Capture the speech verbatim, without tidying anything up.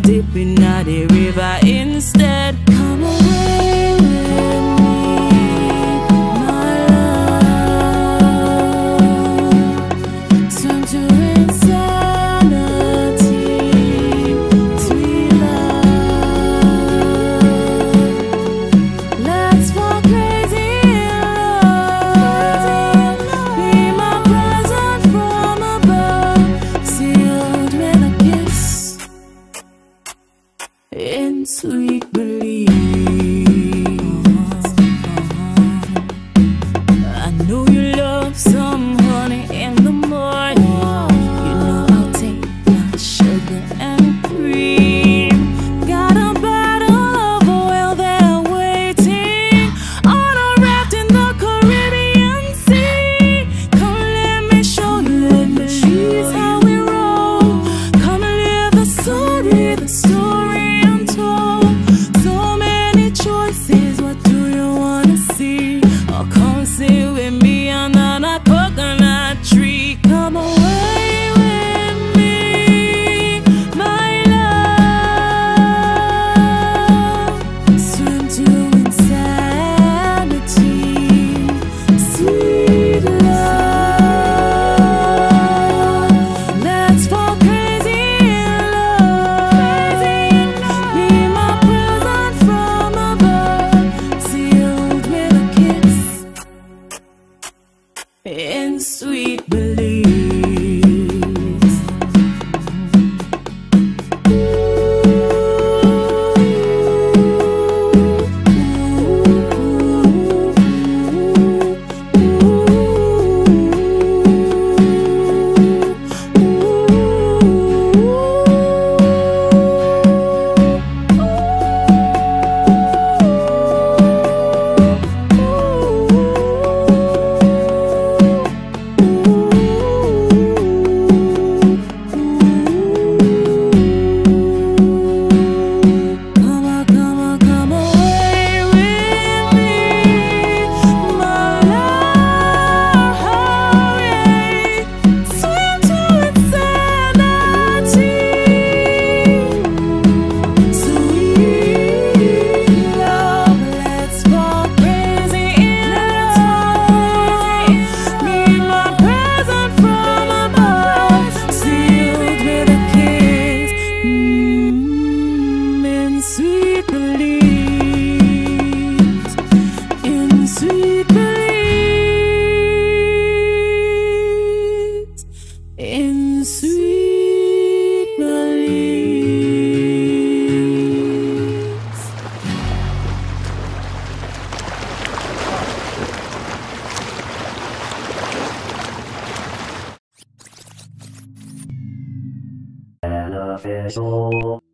I'll dip in a river instead. Come away with me, my love. Turn to insanity, sweet love. Let's fall crazy in love. Be my present from above, sealed with a kiss. In sweet belief, I know you love some honey in the morning. You know I'll take my sugar and cream. Got a bottle of oil there waiting, on a raft in the Caribbean Sea. Come let me show you, let me show you how we roll. Come live the story, the story. In sweet beliefs. Ooh, in sweet beliefs. Beneficial.